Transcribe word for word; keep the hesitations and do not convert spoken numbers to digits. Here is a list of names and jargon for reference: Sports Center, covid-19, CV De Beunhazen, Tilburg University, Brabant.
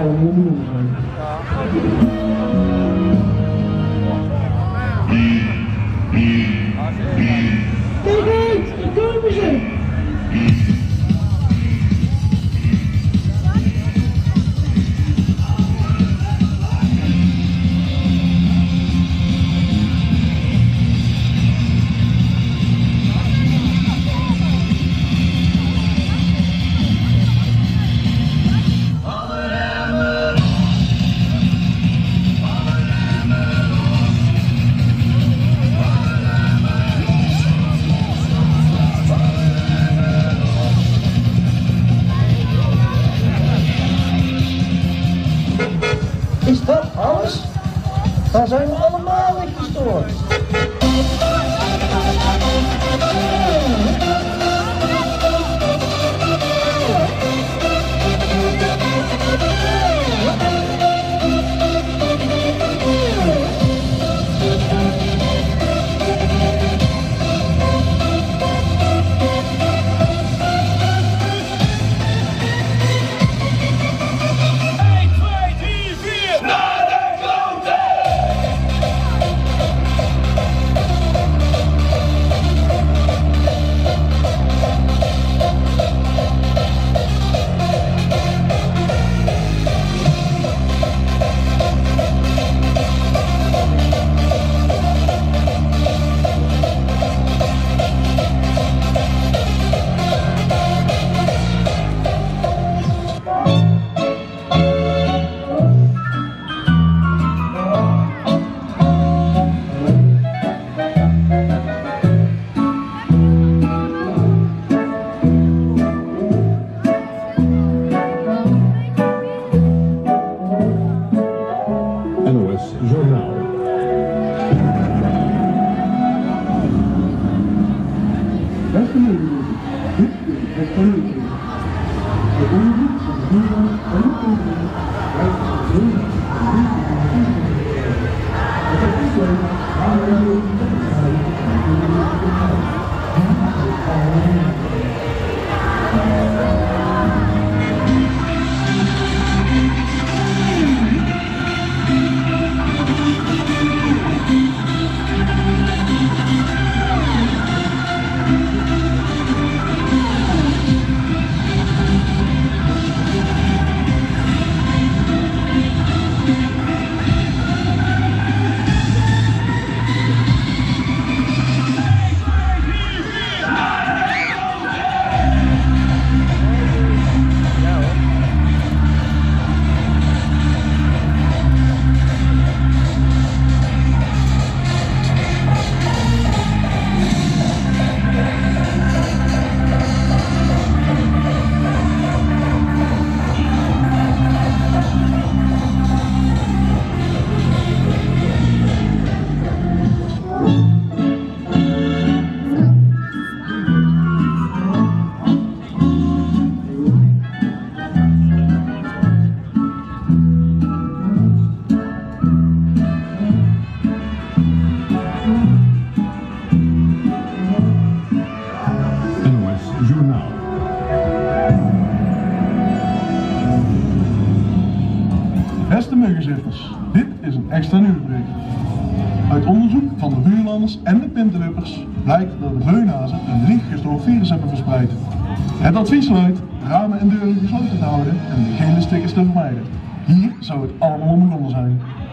Kijk uit, daar komen ze! Is dat alles? Daar zijn we allemaal in gestoord. Dit is een extra nieuwsbrief. Uit onderzoek van de buurlanders en de pintenwippers blijkt dat de Beunhazen een lichtgestoord virus hebben verspreid. Het advies luidt ramen en deuren gesloten te houden en de gele stickers te vermijden. Hier zou het allemaal om begonnen zijn.